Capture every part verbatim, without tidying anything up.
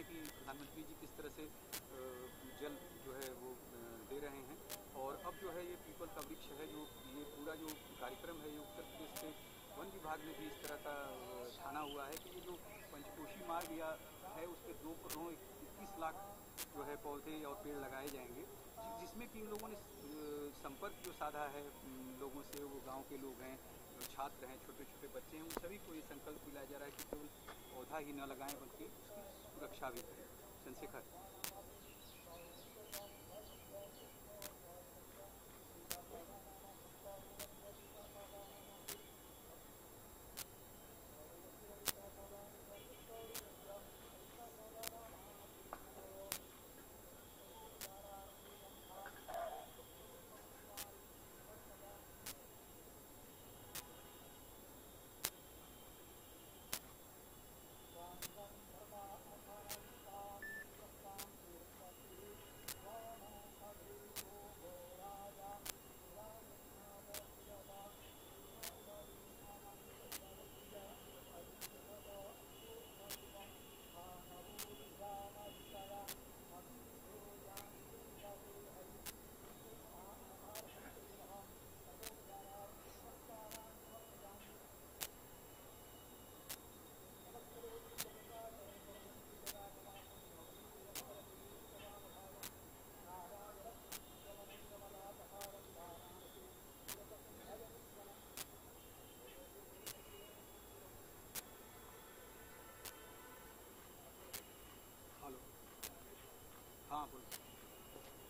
हैं कि प्रधानमंत्री जी किस तरह से जल जो है वो दे रहे हैं। और अब जो है ये पीपल का वृक्ष है, जो ये पूरा जो कार्यक्रम है ये उत्तर प्रदेश के वन विभाग में भी इस तरह का ठाना हुआ है कि ये जो पंचकोशी मार्ग या है उस पर दो करोड़ इक्कीस लाख जो है पौधे और पेड़ लगाए जाएंगे, जिसमें कि इन लोगों ने संपर्क जो साधा है लोगों से, वो गांव के लोग हैं, छात्र हैं, छोटे छोटे बच्चे हैं, उन सभी को ये संकल्प दिलाया जा रहा है कि केवल पौधा ही न लगाएं बल्कि उसकी सुरक्षा भी करें। चंद्रशेखर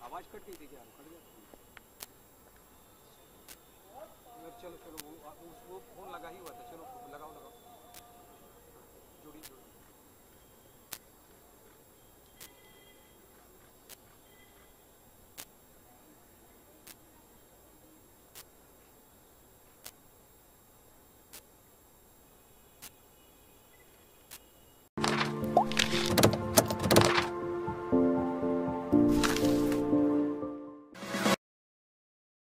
आवाज कट गई थी क्या? कट गया, चलो चलो वो वो फोन लगा ही हुआ था।